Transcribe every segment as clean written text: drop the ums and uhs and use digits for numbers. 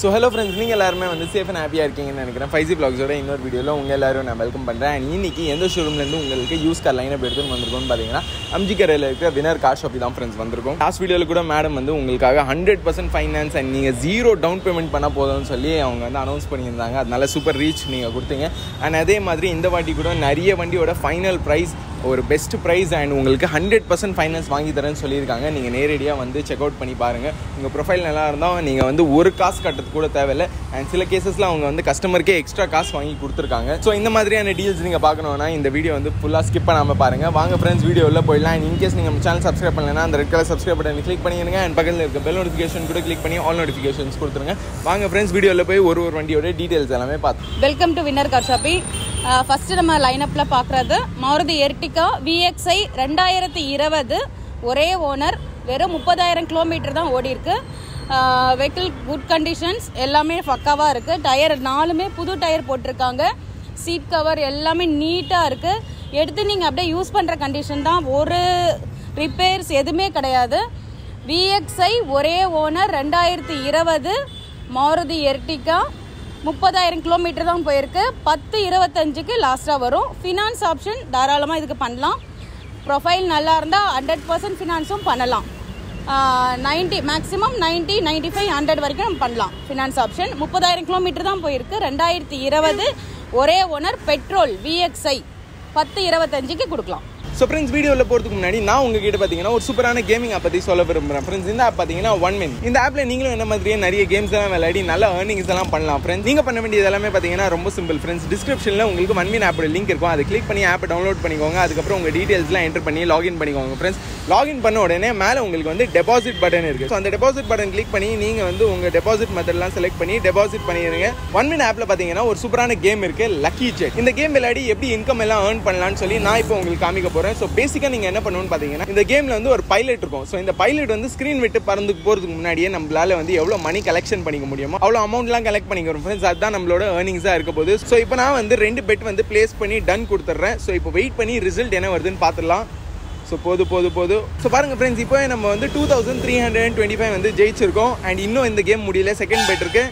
So hello friends, you all are safe and happy. I am 5G vlogs in this video. Welcome to this showroom. Use car lineup Aminjikarai Winner Car Shop. Last video, madam 100% finance and 0 down payment announced super reach. And the final price or best price and 100% finance you check out your profile and in cases the customer extra cost. So if deals you video skip friends video in case you channel subscribe the red color subscribe button click and bell notification click all notifications friends video details. Welcome to Winner Car Shop. First we line up Maruti Ertiga VXI 2020 ஒரே owner வெறும் 30000 km தான் ஓடி இருக்கு. Vehicle good conditions எல்லாமே பக்காவா இருக்கு. Tyre நாலுமே புது டயர் போட்டுருக்காங்க. சீட் கவர் எல்லாமே நீட்டா இருக்கு. எடுத்து நீங்க அப்படியே யூஸ் பண்ற கண்டிஷன் தான், ஒரு ரிப்பேர்ஸ் எதுமே கிடையாது. VXI ஒரே ஓனர் 2020 Maruti Ertiga 30000 km தான் போயிருக்கு. 10-25 க்கு லாஸ்டா வரும். ஃபைனான்ஸ் ஆப்ஷன் தாராளமா இதுக்கு பண்ணலாம். Profile nalla irundha 100% finance pannalam, 90 maximum 90 95 100 varaikum pannalam finance option. 30000 km dhaan poirukku. 2020 ore owner petrol VXI 10-25 ku kudukalam. So friends, video la poradhukku munadi na ungakitta pathina or super ana gaming app pathi solla virumbran friends. Indha app pathina OneMin. Indha app la neengalum enna madriye nariya games la veladi nalla earnings la pannalam friends. Neenga panna vendiyadha ellame pathina romba simple friends. Description la ungalku OneMin app oda link irukum, adha click panni app download panikonga. Adukapra unga details la enter panni login panikonga friends. Login panna odane mele ungalku vandu deposit button irukku. So andha deposit button click panni neenga vandu unga deposit method la select panni deposit pannireenga. OneMin app la pathina or super ana game irukku, lucky check. Indha game veladi eppadi income la earn pannalaamnu solli na ipo ungalku kaamikka போறேன். So பேசிக்கா நீங்க என்ன பண்ணனும்னு பாத்தீங்கன்னா, இந்த கேம்ல வந்து ஒரு பைலட் இருக்கும். சோ இந்த பைலட் வந்து ஸ்கிரீன் விட்டு பறந்து போறதுக்கு முன்னாடியே நம்மளால வந்து எவ்வளவு மணி கலெக்ஷன் பண்ணிக்க முடியுமோ அவ்வளவு அமௌண்ட்லாம் கலெக்ட் பண்ணிக்கிறோம் फ्रेंड्स. அதுதான் நம்மளோட earningsா இருக்க போகுது. சோ இப்போ நான் வந்து 2 பெட் வந்து ப்ளேஸ் பண்ணி டன் கொடுத்துறேன். சோ இப்போ வெயிட் பண்ணி ரிசல்ட் என்ன வருதுன்னு பாத்துறலாம். சோ போது சோ பாருங்க फ्रेंड्स, இப்போ நம்ம வந்து 2325 வந்து ஜெயிச்சிருக்கோம். அண்ட் இன்னும் இந்த கேம் முடியல, செகண்ட் பெட் இருக்கு.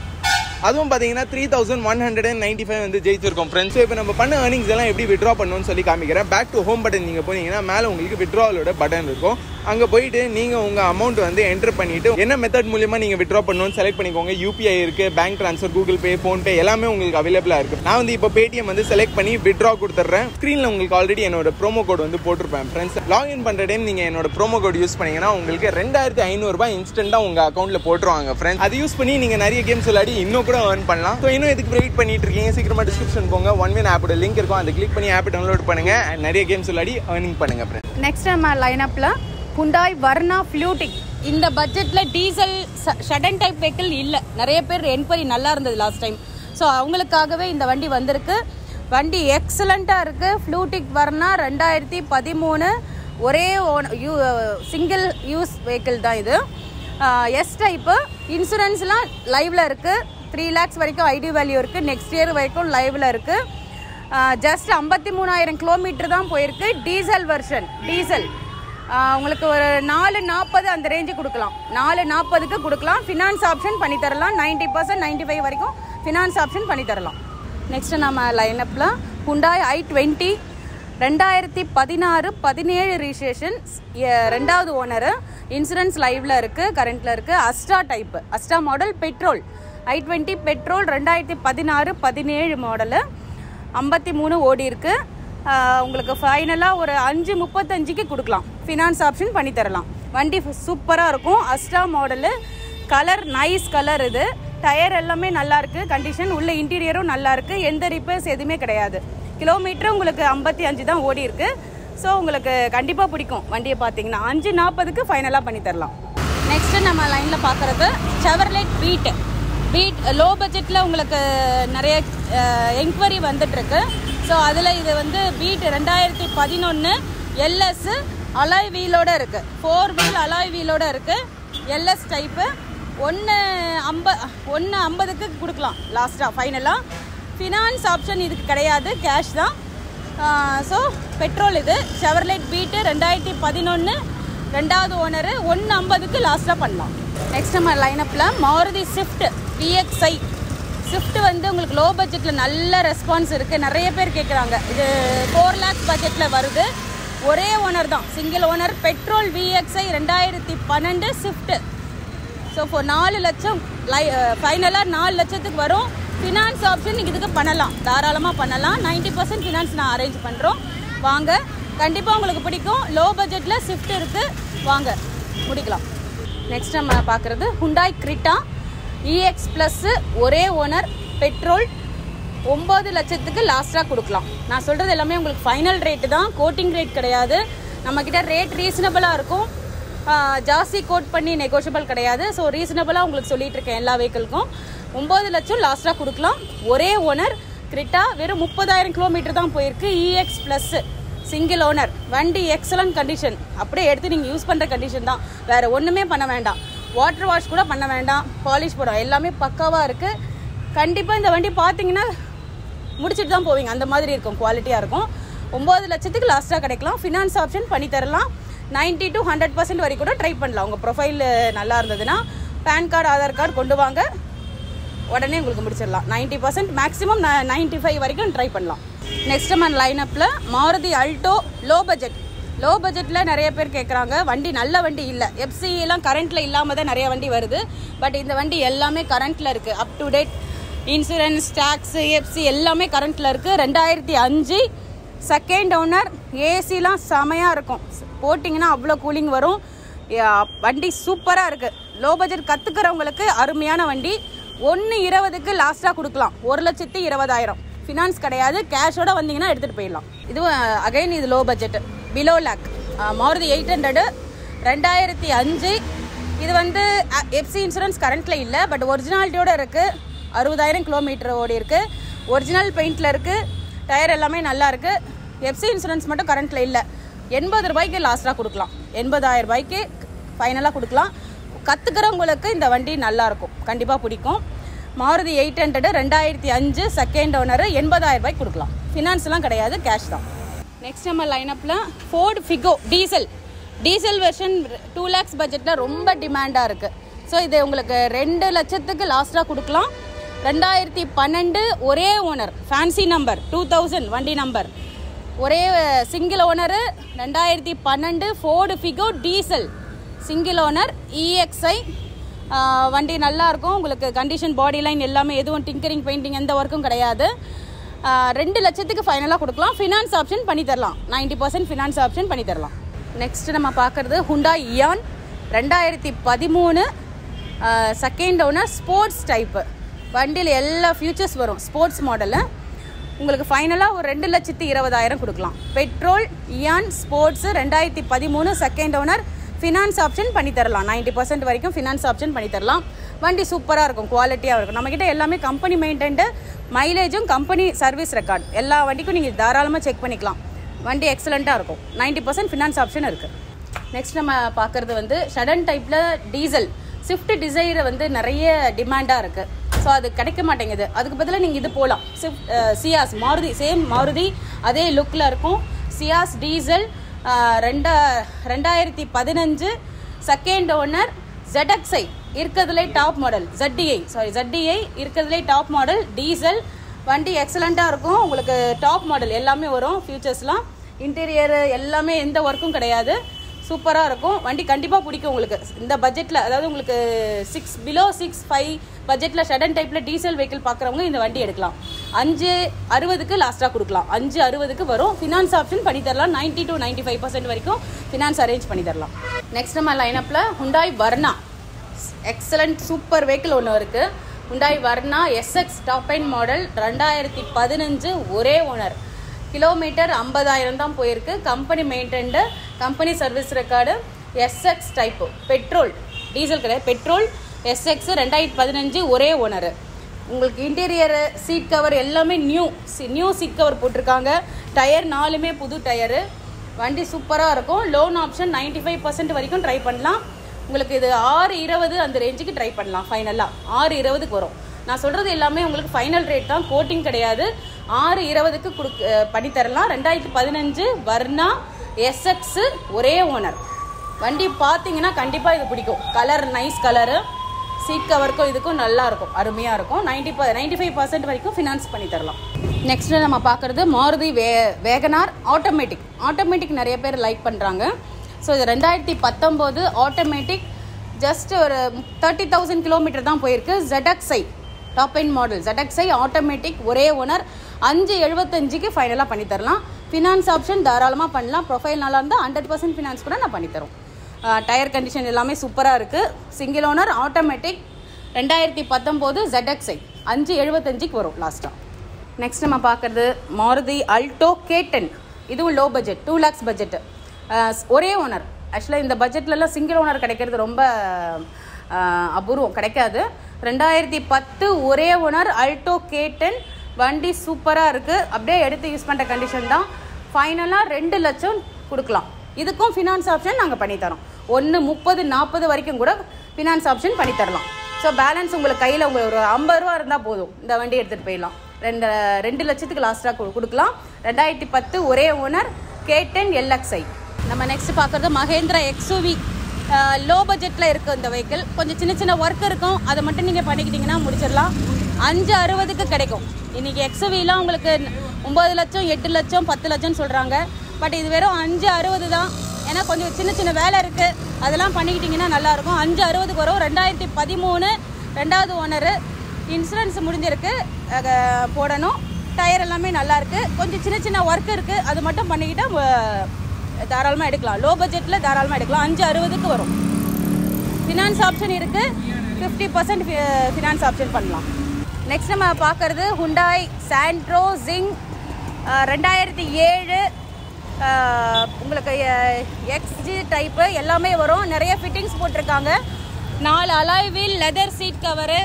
அதுவும் பாத்தீங்கன்னா 3195 வந்து ஜெயிச்சிருக்கோம் फ्रेंड्स. சோ இப்போ நம்ம பண்ண earnings எல்லாம் எப்படி withdraw பண்ணனும்னு சொல்லி காமிக்கிறேன். பேக் டு ஹோம் பட்டன் நீங்க போனீங்கன்னா மேல உங்களுக்கு withdrawalோட பட்டன் இருக்கும். அங்க போயிட்டு நீங்க உங்க அமௌண்ட் வந்து என்டர் பண்ணிட்டு என்ன மெத்தட் மூலமா நீங்க withdraw பண்ணனும்னு செலக்ட் பண்ணிக்கோங்க. UPI இருக்கு, bank transfer, Google Pay, Phone Pay எல்லாமே உங்களுக்கு அவேலபிளா இருக்கு. நான் வந்து இப்போ Paytm வந்து செலக்ட் பண்ணி withdraw கொடுத்துறேன். ஸ்கிரீன்ல உங்களுக்கு ஆல்ரெடி என்னோட promo code வந்து போட்டுருப்பேன் फ्रेंड्स. லாகின் பண்ற டைம் நீங்க என்னோட promo code யூஸ் பண்ணீங்கன்னா உங்களுக்கு 2500 ரூபாய் இன்ஸ்டன்ட்டா உங்க அக்கவுண்ட்ல போட்டுருவாங்க फ्रेंड्स. அது யூஸ் பண்ணி நீங்க நிறைய கேம்ஸ் விளையாடி இன்னும் கூட earn பண்ணலாம். சோ இன்னும் இதுக்கு வெயிட் பண்ணிட்டு இருக்கீங்க, சீக்கிரமா டிஸ்கிரிப்ஷன் போங்க. OneMin app ஓட லிங்க் இருக்கும், அதை click பண்ணி app டவுன்லோட் பண்ணுங்க. நிறைய கேம்ஸ் விளையாடி earning பண்ணுங்க फ्रेंड्स. நெக்ஸ்ட் நம்ம லைனப்ல Hyundai Verna Fluting. இந்த பட்ஜெட்ல டீசல் ஷடன் டைப் vehicle இல்ல. நிறைய பேர் என்கொயரி நல்லா இருந்தது லாஸ்ட் டைம். சோ அவங்களுக்காகவே இந்த வண்டி வந்திருக்கு. வண்டி எக்ஸலென்ட்டா இருக்கு. Fluting Verna 2013 ஒரே சிங்கிள் யூஸ் vehicle தான் இது. S டைப், இன்சூரன்ஸ்லாம் லைவ்ல இருக்கு. 3 lakhs வரைக்கும் ஐடி வேல்யூ இருக்கு. நெக்ஸ்ட் இயர் வரைக்கும் லைவ்ல இருக்கு. ஜஸ்ட் 53000 km தான் போயிருக்கு. டீசல் வெர்ஷன், டீசல் உங்களுக்கு ஒரு 440 அந்த ரேஞ்சு கொடுக்கலாம். 440க்கு கொடுக்கலாம். ஃபினான்ஸ் ஆப்ஷன் பண்ணி தரலாம். 90% 95 வரைக்கும் ஃபினான்ஸ் ஆப்ஷன் பண்ணி தரலாம். நெக்ஸ்ட் நம்ம லைனப்ல Hyundai i20 2016-17 ரிஜிஸ்ட்ரேஷன், ரெண்டாவது ஓனர், இன்சூரன்ஸ் லைவ்ல இருக்கு, கரண்ட்ல இருக்கு. Asta type, Asta model, petrol i20 petrol 2016-17 model, 53 ஓடி இருக்கு. உங்களுக்கு ஃபைனலாக ஒரு 535க்கு கொடுக்கலாம். ஃபினான்ஸ் ஆப்ஷன் பண்ணி தரலாம். வண்டி சூப்பராக இருக்கும். Asta model, colour nice colour இது. டயர் எல்லாமே நல்லாயிருக்கு கண்டிஷன். உள்ள இன்டீரியரும் நல்லாயிருக்கு. எந்த ரிப்பேர்ஸ் எதுவுமே கிடையாது. கிலோமீட்டர் உங்களுக்கு 55 தான் ஓடி இருக்கு. ஸோ உங்களுக்கு கண்டிப்பாக பிடிக்கும் வண்டியை பார்த்தீங்கன்னா. 540க்கு ஃபைனலாக பண்ணி தரலாம். நெக்ஸ்ட்டு நம்ம லைனில் பார்க்குறது Chevrolet Beat. பீட் லோ பட்ஜெட்டில் உங்களுக்கு நிறைய என்கொயரி வந்துட்டுருக்கு. ஸோ அதில் இது வந்து பீட் 2011 எல்எஸ் அலாய் வீலோட இருக்குது. 4 wheel அலாய் வீலோட இருக்குது. எல்எஸ் டைப்பு 150க்கு கொடுக்கலாம் லாஸ்ட்டாக ஃபைனலாக. ஃபினான்ஸ் ஆப்ஷன் இதுக்கு கிடையாது, கேஷ் தான். ஸோ பெட்ரோல் இது Chevrolet Beat 2011 ரெண்டாவது ஓனரு 150க்கு லாஸ்ட்டாக பண்ணலாம். நெக்ஸ்ட் நம்ம லைனப்பில் Maruti Swift VXI Swift வந்து உங்களுக்கு லோ பட்ஜெட்டில் நல்ல ரெஸ்பான்ஸ் இருக்குது. நிறைய பேர் கேட்குறாங்க, இது 4 lakhs பட்ஜெட்டில் வருது. ஒரே ஓனர் தான், single owner, petrol VXI 2012 Swift. So இப்போ 4 லட்சம் ஃபைனலாக 4 லட்சத்துக்கு வரும். ஃபினான்ஸ் ஆப்ஷன் நீங்கள் இதுக்கு பண்ணலாம், தாராளமாக பண்ணலாம். 90% ஃபினான்ஸ் நான் அரேஞ்ச் பண்ணுறோம். வாங்க, கண்டிப்பாக உங்களுக்கு பிடிக்கும். லோ பட்ஜெட்டில் ஸ்விஃப்ட் இருக்குது, வாங்க முடிக்கலாம். நெக்ஸ்ட் நம்ம பார்க்குறது Hyundai Creta EX+, ஒரே ஓனர், பெட்ரோல். 9 லட்சத்துக்கு லாஸ்ட்டாக கொடுக்கலாம். நான் சொல்கிறது எல்லாமே உங்களுக்கு ஃபைனல் ரேட்டு தான், கோட்டிங் ரேட் கிடையாது. நம்மக்கிட்ட ரேட் ரீசனபிளாக இருக்கும், ஜாஸ்தி கோட் பண்ணி நெகோஷியபிள் கிடையாது. ஸோ ரீசனபிளாக உங்களுக்கு சொல்லிகிட்டு இருக்கேன் எல்லா வெஹிக்கிளுக்கும். 9 லட்சம் லாஸ்ட்டாக கொடுக்கலாம். ஒரே ஓனர் கிரிட்டா, வெறும் 30,000 கிலோமீட்டர் தான் போயிருக்கு. EX+, சிங்கிள் ஓனர் வண்டி, எக்ஸலன்ட் கண்டிஷன். அப்படியே எடுத்து நீங்கள் யூஸ் பண்ணுற கண்டிஷன் தான், வேறு ஒன்றுமே பண்ண வேண்டாம். வாட்டர் வாஷ் கூட பண்ண வேண்டாம், பாலிஷ் போட, எல்லாமே பக்காவாக இருக்குது. கண்டிப்பாக இந்த வண்டி பார்த்தீங்கன்னா முடிச்சுட்டு தான் போவீங்க, அந்த மாதிரி இருக்கும், குவாலிட்டியாக இருக்கும். 9 லட்சத்துக்கு லாஸ்ட்டாக கிடைக்கலாம். ஃபினான்ஸ் ஆப்ஷன் பண்ணி தரலாம். 90 to 100% வரைக்கும் கூட ட்ரை பண்ணலாம். உங்கள் ப்ரொஃபைல் நல்லா இருந்ததுன்னா பேன் கார்டு, ஆதார் கார்டு கொண்டு வாங்க, உடனே உங்களுக்கு முடிச்சிடலாம். 90% மேக்ஸிமம் 95 வரைக்கும் ட்ரை பண்ணலாம். நெக்ஸ்ட் மந்த் லைனப்பில் Maruti Alto low budget. Low பட்ஜெட்டில் நிறைய பேர் கேட்குறாங்க, வண்டி நல்ல வண்டி இல்லை, எஃப்சிலாம் கரண்ட்டில் இல்லாமல் தான் நிறைய வண்டி வருது. பட் இந்த வண்டி எல்லாமே கரண்ட்டில் இருக்குது, up to date. Insurance, tax, FC எல்லாமே கரண்ட்டில் இருக்குது. 2005 செகண்ட் ஓனர், ஏசிலாம் செமையாக இருக்கும், போட்டிங்கன்னா அவ்வளோ கூலிங் வரும். வண்டி சூப்பராக இருக்குது. லோ பட்ஜெட் கற்றுக்கிறவங்களுக்கு அருமையான வண்டி. 120,000க்கு லாஸ்ட்டாக கொடுக்கலாம். 1,20,000 ஃபினான்ஸ் கிடையாது, கேஷோட வந்தீங்கன்னா எடுத்துகிட்டு போயிடலாம். இதுவும் அகைன் இது low budget, below 1 lakh. Maruti 800 2005. இது வந்து எஃப்சி இன்சூரன்ஸ் கரண்ட்டில் இல்லை, பட் ஒரிஜினாலிட்டியோடு இருக்குது. 60,000 கிலோமீட்டர் ஓடி இருக்குது, ஒரிஜினல் பெயிண்டில் இருக்குது, டயர் எல்லாமே நல்லா இருக்குது. எஃப்சி இன்சூரன்ஸ் மட்டும் கரண்ட்டில் இல்லை. 80 ரூபாய்க்கு லாஸ்ட்டாக கொடுக்கலாம். 80,000 ரூபாய்க்கு ஃபைனலாக கொடுக்கலாம். கற்றுக்கிறவங்களுக்கு இந்த வண்டி நல்லாயிருக்கும், கண்டிப்பாக பிடிக்கும். மாருதி 800 2005 செகண்ட் ஓனர், 80,000 ரூபாய்க்கு கொடுக்கலாம். ஃபினான்ஸ்லாம் கிடையாது, கேஷ் தான். நெக்ஸ்ட் நம்ம லைனப்பில் Ford Figo diesel version 2 lakhs பட்ஜெட்டில் ரொம்ப டிமாண்டாக இருக்குது. ஸோ இது உங்களுக்கு 2 லட்சத்துக்கு லாஸ்ட்டாக கொடுக்கலாம். 2012 ஒரே ஓனர், ஃபேன்சி நம்பர் 2000 வண்டி நம்பர், ஒரே single owner. 2012 Ford Figo diesel single owner EXI வண்டி நல்லாயிருக்கும் உங்களுக்கு. கண்டிஷன், பாடி லைன் எல்லாமே, எதுவும் டிங்கரிங் பெயிண்டிங் எந்த ஒர்க்கும் கிடையாது. 2 லட்சத்துக்கு ஃபைனலாக கொடுக்கலாம். ஃபினான்ஸ் ஆப்ஷன் பண்ணி தரலாம், 90% ஃபினான்ஸ் ஆப்ஷன் பண்ணி தரலாம். நெக்ஸ்ட் நம்ம பார்க்குறது Hyundai Eon 2013 second owner, sports type வண்டியில் எல்லா ஃபியூச்சர்ஸ் வரும், ஸ்போர்ட்ஸ் மாடலு. உங்களுக்கு ஃபைனலாக ஒரு 2,20,000 கொடுக்கலாம். Petrol Eon sports 2013 second owner, finance option பண்ணி தரலாம். 90% வரைக்கும் ஃபினான்ஸ் ஆப்ஷன் பண்ணி தரலாம். வண்டி சூப்பராக இருக்கும், குவாலிட்டியாக இருக்கும். நம்மக்கிட்ட எல்லாமே கம்பெனி மெயின்டைன்டு, மைலேஜும் கம்பெனி சர்வீஸ் ரெக்கார்டு, எல்லா வண்டிக்கும் நீங்கள் தாராளமாக செக் பண்ணிக்கலாம். வண்டி எக்ஸலண்ட்டாக இருக்கும். 90% ஃபினான்ஸ் ஆப்ஷன் இருக்குது. நெக்ஸ்ட் நம்ம பார்க்குறது வந்து ஷடன் டைப்பில் டீசல் ஸ்விஃப்ட் டிசைரை வந்து நிறைய டிமாண்டாக இருக்குது. ஸோ அது கிடைக்க மாட்டேங்குது. அதுக்கு பதிலாக நீங்கள் இது போகலாம், Swift Ciaz. Maruti same, Maruti அதே லுக்கில் இருக்கும். Ciaz diesel 2015 second owner, ZXI இருக்கிறதுலே டாப் மாடல், ZDI இருக்கிறதுலே டாப் மாடல் டீசல் வண்டி எக்ஸலண்ட்டாக இருக்கும். உங்களுக்கு டாப் மாடல் எல்லாமே வரும், ஃபியூச்சர்ஸ்லாம், இன்டீரியர் எல்லாமே, எந்த ஒர்க்கும் கிடையாது. சூப்பராக இருக்கும் வண்டி, கண்டிப்பாக பிடிக்கும் உங்களுக்கு. இந்த பட்ஜெட்டில், அதாவது உங்களுக்கு பிலோ 6,5 பட்ஜெட்டில் ஷடன் டைப்பில் டீசல் வெஹிக்கிள் பார்க்குறவங்க இந்த வண்டி எடுக்கலாம். 5,60க்கு லாஸ்ட்டாக கொடுக்கலாம். 5,60க்கு வரும். ஃபினான்ஸ் ஆப்ஷன் பண்ணி தரலாம். 90 to 95% வரைக்கும் ஃபினான்ஸ் அரேஞ்ச் பண்ணி தரலாம். நெக்ஸ்ட் நம்ம லைனப்பில் Hyundai Verna excellent super vehicle ஒன்று இருக்குது. Hyundai Verna SX top and model 2015 ஒரே ஓனர், கிலோமீட்டர் 50,000 தான் போயிருக்கு, company maintained, company service record, SX type, petrol diesel கிடையாது, பெட்ரோல் SX 2015 ஒரே ஓனரு. உங்களுக்கு இன்டீரியரு, சீட் கவர் எல்லாமே நியூ சீட் கவர் போட்டிருக்காங்க. டயர் 4மே புது டயரு. வண்டி சூப்பராக இருக்கும். லோன் ஆப்ஷன் 95% வரைக்கும் ட்ரை பண்ணலாம். உங்களுக்கு இது 6,20 அந்த ரேஞ்சுக்கு ட்ரை பண்ணலாம். ஃபைனலாக 6,20க்கு வரும். நான் சொல்கிறது எல்லாமே உங்களுக்கு ஃபைனல் ரேட் தான், கோட்டிங் கிடையாது. 6,20க்கு பண்ணித்தரலாம். 2015 Verna SX ஒரே ஓனர் வண்டி பார்த்தீங்கன்னா கண்டிப்பாக இது பிடிக்கும். கலர் நைஸ் கலரு, சீட் கவர்க்கும் இதுக்கும் நல்லா இருக்கும், அருமையாக இருக்கும். 95% வரைக்கும் ஃபினான்ஸ் பண்ணி தரலாம். நெக்ஸ்ட்டு நம்ம பார்க்குறது மாருதி வேகனார் ஆட்டோமேட்டிக். ஆட்டோமேட்டிக் நிறைய பேர் லைக் பண்ணுறாங்க. ஸோ இது 2019 ஆட்டோமேட்டிக், ஜஸ்ட் ஒரு 30,000 கிலோமீட்டர் தான் போயிருக்கு. ZXI top end model, ZXI automatic, ஒரே ஓனர், 575க்கு ஃபைனலாக பண்ணித்தரலாம். ஃபினான்ஸ் ஆப்ஷன் தாராளமாக பண்ணலாம். ப்ரொஃபைல் நல்லா இருந்தால் 100% ஃபினான்ஸ் கூட நான் பண்ணித்தரோம். டயர் கண்டிஷன் எல்லாமே சூப்பராக இருக்குது. சிங்கிள் ஓனர் ஆட்டோமேட்டிக் 2019 ZXI 575க்கு வரும் லாஸ்ட்டாக. நெக்ஸ்ட் நம்ம பார்க்குறது மாருதி அல்டோ K10. இதுவும் லோ பட்ஜெட், 2 lakhs பட்ஜெட்டு, ஒரே ஓனர். ஆக்சுவலாக இந்த பட்ஜெட்லலாம் சிங்கிள் ஓனர் கிடைக்கிறது ரொம்ப அபூர்வம், கிடைக்காது. 2010 ஒரே ஓனர் அல்டோ K10 வண்டி சூப்பராக இருக்குது. அப்படியே எடுத்து யூஸ் பண்ணுற கண்டிஷன் தான். ஃபைனலாக 2 லட்சம் கொடுக்கலாம். இதுக்கும் ஃபினான்ஸ் ஆப்ஷன் நாங்கள் பண்ணித்தரோம். 1 30 40 வரைக்கும் கூட ஃபினான்ஸ் ஆப்ஷன் பண்ணித்தரலாம். ஸோ பேலன்ஸ் உங்களுக்கு கையில் உங்களுக்கு ஒரு 50 ரூபா இருந்தால் போதும், இந்த வண்டி எடுத்துகிட்டு போயிடலாம். 2 லட்சத்துக்கு லாஸ்ட்டாக கொடுக்கலாம். 2010 ஒரே ஓனர் K10 LXI. நம்ம நெக்ஸ்ட் பார்க்குறது மஹேந்திரா XUV. லோ பட்ஜெட்டில் இருக்குது இந்த வெஹிக்கிள். கொஞ்சம் சின்ன சின்ன ஒர்க் இருக்கும், அதை மட்டும் நீங்கள் பண்ணிக்கிட்டிங்கன்னா முடிச்சிடலாம். 560க்கு கிடைக்கும். இன்றைக்கி XUVலாம் உங்களுக்கு 9 லட்சம் 8 லட்சம் 10 லட்சம்னு சொல்கிறாங்க. பட் இது வெறும் 560 தான். ஏன்னா கொஞ்சம் சின்ன சின்ன வேலை இருக்குது, அதெல்லாம் பண்ணிக்கிட்டிங்கன்னா நல்லாயிருக்கும். 560க்கு வரும். 2013 2வது ஓனரு, இன்சூரன்ஸ் முடிஞ்சிருக்கு, போடணும். டயர் எல்லாமே நல்லாயிருக்கு. கொஞ்சம் சின்ன சின்ன ஒர்க் இருக்குது, அது மட்டும் பண்ணிக்கிட்டால் தாராளமாக எடுக்கலாம். லோ பட்ஜெட்டில் தாராளமாக எடுக்கலாம். 560க்கு வரும். ஃபினான்ஸ் ஆப்ஷன் இருக்குது. 50% ஃபினான்ஸ் ஆப்ஷன் பண்ணலாம். நெக்ஸ்ட் நம்ம பார்க்குறது ஹுண்டாய் சாண்ட்ரோ ஜிங் 2007. உங்களுக்கு XG டைப்பு எல்லாமே வரும். நிறைய ஃபிட்டிங்ஸ் போட்டிருக்காங்க. 4 alloy wheel, leather seat cover,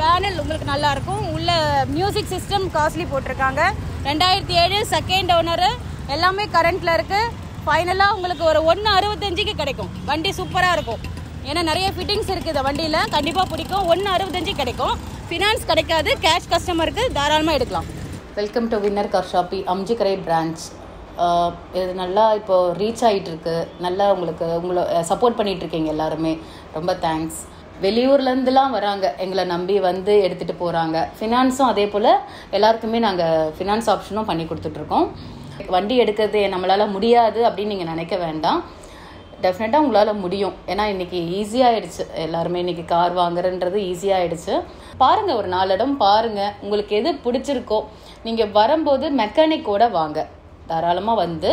panel உங்களுக்கு நல்லாயிருக்கும். உள்ள மியூசிக் சிஸ்டம் காஸ்ட்லி போட்டிருக்காங்க. 2007 செகண்ட் ஓனரு, எல்லாமே கரண்ட்டில் இருக்குது. ஃபைனலாக உங்களுக்கு ஒரு 1 65க்கு கிடைக்கும். வண்டி சூப்பராக இருக்கும். ஏன்னா நிறைய ஃபிட்டிங்ஸ் இருக்குது இந்த வண்டியில், கண்டிப்பாக பிடிக்கும். 1 65 கிடைக்கும். ஃபினான்ஸ் கிடைக்காது, கேஷ் கஸ்டமருக்கு தாராளமாக எடுக்கலாம். Welcome to winner car shoppe Aminjikarai branch. இது நல்லா இப்போது ரீச் ஆகிட்டுருக்கு. நல்லா உங்களுக்கு உங்களை சப்போர்ட் பண்ணிகிட்ருக்கீங்க எல்லாருமே, ரொம்ப தேங்க்ஸ். வெளியூர்லேருந்துலாம் வராங்க எங்களை நம்பி வந்து எடுத்துகிட்டு போகிறாங்க. ஃபினான்ஸும் அதே போல் எல்லாருக்குமே நாங்கள் ஃபினான்ஸ் ஆப்ஷனும் பண்ணி கொடுத்துட்ருக்கோம். வண்டி எடுக்கிறது நம்மளால் முடியாது அப்படின்னு நீங்கள் நினைக்க வேண்டாம். டெஃபினட்டாக உங்களால் முடியும். ஏன்னா இன்றைக்கி ஈஸியாகிடுச்சு, எல்லாருமே இன்றைக்கி கார் வாங்குறன்றது ஈஸியாகிடுச்சு. பாருங்கள், ஒரு 4 இடம் பாருங்கள். உங்களுக்கு எது பிடிச்சிருக்கோ நீங்கள் வரும்போது மெக்கானிக்கோடு வாங்க. தாராளமாக வந்து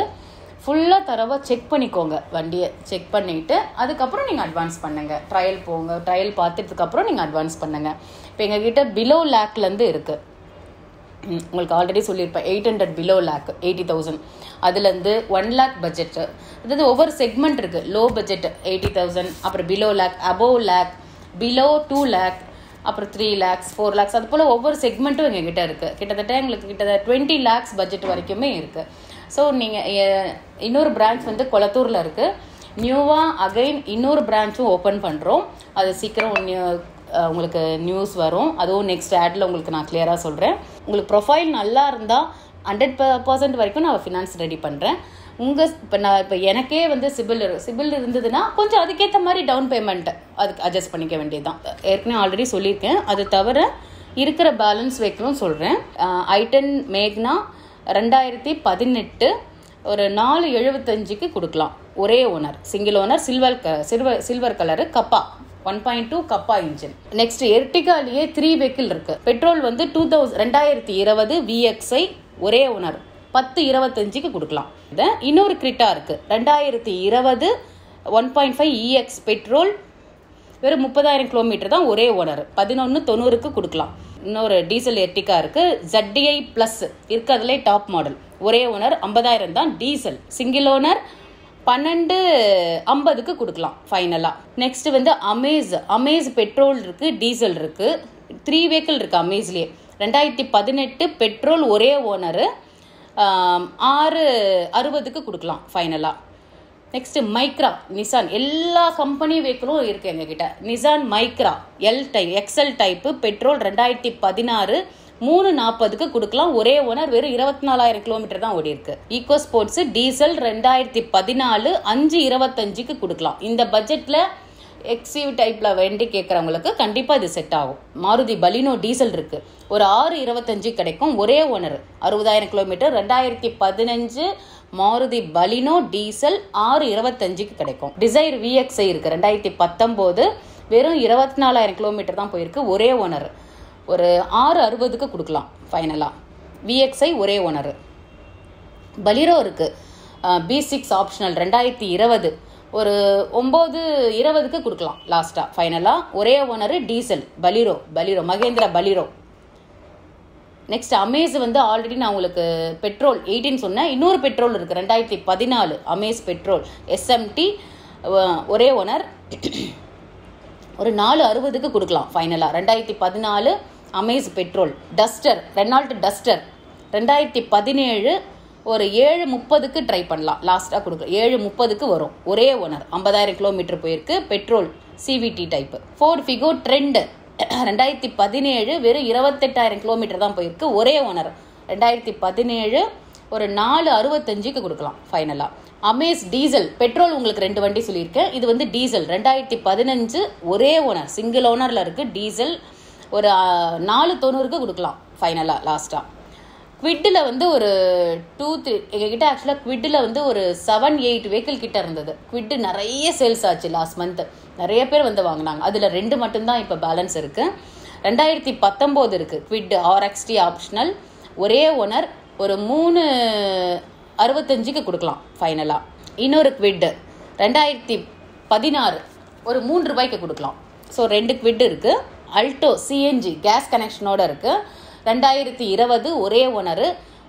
ஃபுல்லாக தரவாக செக் பண்ணிக்கோங்க. வண்டியை செக் பண்ணிவிட்டு அதுக்கப்புறம் நீங்கள் அட்வான்ஸ் பண்ணுங்கள். ட்ரையல் போங்க, ட்ரையல் பார்த்துட்டதுக்கப்புறம் நீங்கள் அட்வான்ஸ் பண்ணுங்கள். இப்போ எங்கள்கிட்ட below lakh-லேருந்து இருக்குது. உங்களுக்கு ஆல்ரெடி சொல்லியிருப்பேன், 800 below lakh 80,000, அதுலேருந்து 1 lakh பட்ஜெட்டு. அதாவது ஒவ்வொரு செக்மெண்ட் இருக்குது. லோ பட்ஜெட் 80,000, அப்புறம் below lakh, above lakh, below 2 lakh, அப்புறம் 3 lakhs, 4 lakhs, அது போல் ஒவ்வொரு செக்மெண்ட்டும் எங்கள்கிட்ட இருக்குது. கிட்டத்தட்ட எங்களுக்கு கிட்டத்தட்ட 20 lakhs பட்ஜெட் வரைக்குமே இருக்குது. ஸோ நீங்கள் இன்னொரு பிரான்ச் வந்து கொளத்தூரில் இருக்குது. நியூவாக அகைன் இன்னொரு பிரான்ச்சும் ஓப்பன் பண்ணுறோம். அது சீக்கிரம் உங்களுக்கு நியூஸ் வரும். அதுவும் நெக்ஸ்ட் ஆடில் உங்களுக்கு நான் கிளியராக சொல்கிறேன். உங்களுக்கு ப்ரொஃபைல் நல்லா இருந்தால் 100% வரைக்கும் நான் ஃபினான்ஸ் ரெடி பண்ணுறேன். உங்கள் இப்போ நான் இப்போ எனக்கே வந்து சிபில் இருந்ததுன்னா கொஞ்சம் அதுக்கேற்ற மாதிரி டவுன் பேமெண்ட்டு அதுக்கு அட்ஜஸ்ட் பண்ணிக்க வேண்டியது தான். ஏற்கனவே ஆல்ரெடி சொல்லியிருக்கேன். அது தவிர இருக்கிற பேலன்ஸ் வைக்கணும் சொல்கிறேன். ஐட்டன் மேக்னா 2018 ஒரு 475க்கு கொடுக்கலாம். ஒரே owner, single owner, silver colour, Kappa 1.2 Kappa engine. Next எர்டிகாலேயே 3 வெஹிக்கிள் இருக்குது. பெட்ரோல் வந்து 2020 VXI ஒரே ஓனர் 1025க்கு கொடுக்கலாம். இதை இன்னொரு கிரிட்டா இருக்குது 2020 1.5 EX பெட்ரோல், வெறும் 30,000 கிலோமீட்டர் தான், ஒரே ஓனர் 1190க்கு கொடுக்கலாம். இன்னொரு டீசல் எர்டிகா இருக்குது ZDI+ இருக்குது. அதிலே டாப் மாடல், ஒரே ஓனர் 50,000 தான், டீசல், சிங்கிள் ஓனர் 1250க்கு கொடுக்கலாம் ஃபைனலாக. நெக்ஸ்ட்டு வந்து அமேஸ் பெட்ரோல் இருக்குது, டீசல் இருக்குது, 3 வெஹிக்கிள் இருக்குது. அமேஸ்லேயே 2018 பெட்ரோல் ஒரே ஓனர் 660க்கு கொடுக்கலாம் ஃபைனலாக. நெக்ஸ்ட்டு மைக்ரா நிசான், எல்லா கம்பெனி வெஹிக்கிளும் இருக்குது எங்ககிட்ட. Nissan Micra XL type petrol 2016 340க்கு கொடுக்கலாம். ஒரே ஓனர் வெறும் 24,000 கிலோமீட்டர் தான் ஓடி இருக்கு. ஈகோஸ்போர்ட்ஸ் டீசல் 2014 525க்கு கொடுக்கலாம். இந்த பட்ஜெட்டில் XUV type la vende kekkravungalukku kandipa idu set agum. Maruti Baleno diesel irukku. ஒரு 625 கிடைக்கும் ஒரே owner 60000 km 2015 Maruti Baleno diesel 625க்கு கிடைக்கும். டிசைர் VXi இருக்கு 2019 வெறும் 24000 km தான் போயிருக்கு ஒரே ஓனர் ஒரு 660க்கு கொடுக்கலாம் ஃபைனலா. VXi ஒரே ஓனர். பலிரோ இருக்கு B6 ஆப்ஷனல் 2020 ஒரு 920க்கு கொடுக்கலாம் லாஸ்டா ஃபைனலா ஒரே owner diesel Bolero Mahindra Bolero. Next Amaze already நான் உங்களுக்கு பெட்ரோல் 18 சொன்னேன். இன்னொரு பெட்ரோல் இருக்குது 2014 அமேஸ் பெட்ரோல் SMT ஒரே ஓனர் ஒரு 460க்கு கொடுக்கலாம் ஃபைனலாக 2014 Amaze petrol. Duster Renault Duster 2017 ஒரு 730க்கு ட்ரை பண்ணலாம் லாஸ்ட்டாக கொடுக்கலாம் 730க்கு வரும் ஒரே ஓனர் 50000 கிலோமீட்டர் போயிருக்கு petrol CVT type. Ford Figo trend 2017 வெறும் 28000 கிலோமீட்டர் தான் போயிருக்கு ஒரே ஓனர் 2017 ஒரு 465க்கு கொடுக்கலாம் ஃபைனலாக. அமேஸ் டீசல் பெட்ரோல் உங்களுக்கு 2 வண்டி சொல்லியிருக்கேன். இது டீசல் 2015 ஒரே ஓனர் சிங்கிள் ஓனரில் இருக்குது டீசல் ஒரு 490க்கு கொடுக்கலாம் ஃபைனலாக லாஸ்ட்டாக. குவிட்டில் ஒரு 2-3 எங்ககிட்ட ஆக்சுவலாக குவிட்டில் ஒரு 7-8 வெஹிக்கிள் கிட்ட இருந்தது. குவிட்டு நிறைய சேல்ஸ் ஆச்சு லாஸ்ட் மந்த் நிறைய பேர் வாங்கினாங்க. அதில் 2 மட்டும்தான் இப்போ பேலன்ஸ் இருக்குது. 2019 இருக்குது குவிட் RXT ஆப்ஷனல் ஒரே ஓனர் ஒரு 365க்கு கொடுக்கலாம் ஃபைனலாக. இன்னொரு குவிட் 2016 ஒரு 3 ரூபாய்க்கு கொடுக்கலாம். ஸோ 2 குவிட் இருக்குது. அல்டோ CNG கேஸ் கனெக்ஷனோடு இருக்குது 2020 ஒரே ஓனர்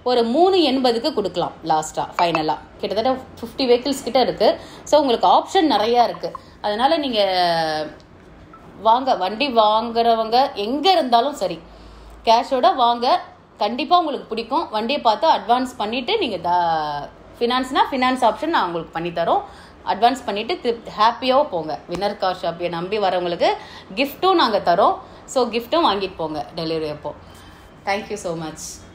ஒரு 380க்கு கொடுக்கலாம் லாஸ்ட்டாக ஃபைனலாக. கிட்டத்தட்ட 50 வெஹிக்கிள்ஸ் கிட்டே இருக்குது. ஸோ உங்களுக்கு ஆப்ஷன் நிறையா இருக்குது. அதனால் நீங்கள் வண்டி வாங்குறவங்க எங்கே இருந்தாலும் சரி கேஷோட வாங்க கண்டிப்பாக உங்களுக்கு பிடிக்கும். வண்டியை பார்த்து அட்வான்ஸ் பண்ணிவிட்டு நீங்கள் ஃபினான்ஸ் ஆப்ஷன் நான் உங்களுக்கு பண்ணித்தரோம். அட்வான்ஸ் பண்ணிவிட்டு ஹாப்பியாக போங்க. வின்னர் கார் ஷாப்பை நம்பி வரவங்களுக்கு கிஃப்ட்டும் நாங்கள் தரோம். ஸோ கிஃப்ட்டும் வாங்கிட்டு போங்க டெலிவரி அப்போது. Thank you so much.